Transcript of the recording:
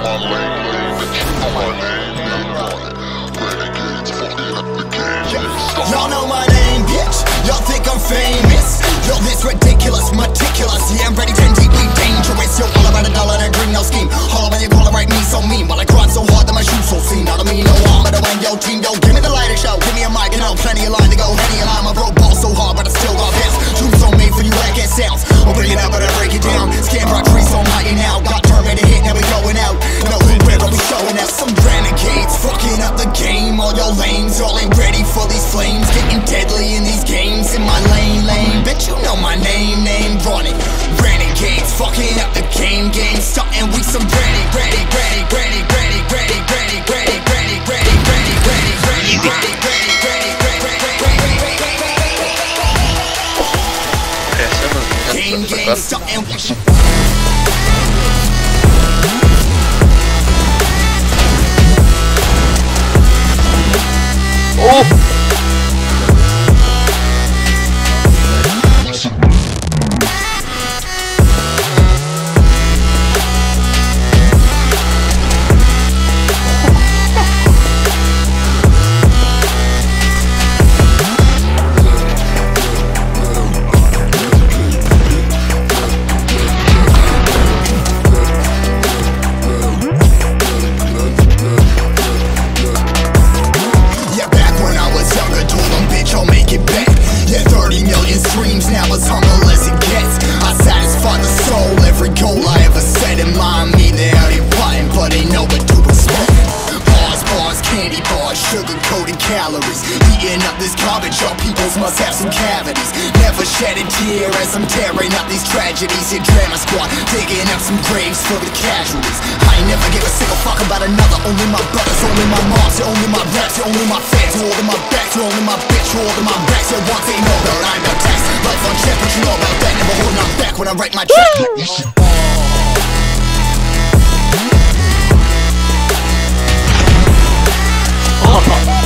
my lane, the king on my name, they want it. Renegades, fucking up the game, y'all know my name, bitch, y'all think I'm famous. Yo, this ridiculous, meticulous, yeah, I'm ready and deeply dangerous. Yo, all about a dollar and a green, no scheme. Holler when you call it right, me so mean. While I grind so hard that my shoes so seen. Not a mean, no arm, but I win, yo, team, yo, give me the lighter show. Give me a mic, you know, plenty of line to go. Any line, my bro, ball so hard, but I still got hits. Shoes so made for you, like it sounds. I'll bring it up, but I break it down. Scam rock trees on my and out. Got permit to hit, now we going out. No, where are we showing out? Some renegades, fucking up the game. All your lames, y'all ain't ready for these flames. Getting deadly in these games, in my lane, lane. Bitch, you know my name, Ronnie. Renegades, fucking up the game, starting with some game, starting with calories, eating up this garbage, y'all peoples must have some cavities. Never shed a tear as I'm tearing up these tragedies. Your drama squad, digging up some graves for the casualties. I ain't never give a single fuck about another. Only my brothers, only my moms, yeah, only my raps, yeah, only my fans. You're all in my back, you're all in my bitch, you're all in my racks. Your wants ain't all that I'm not taxed. Life on check, but you know about that. Never holding up back when I write my check.